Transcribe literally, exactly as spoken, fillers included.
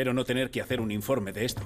Espero no tener que hacer un informe de esto.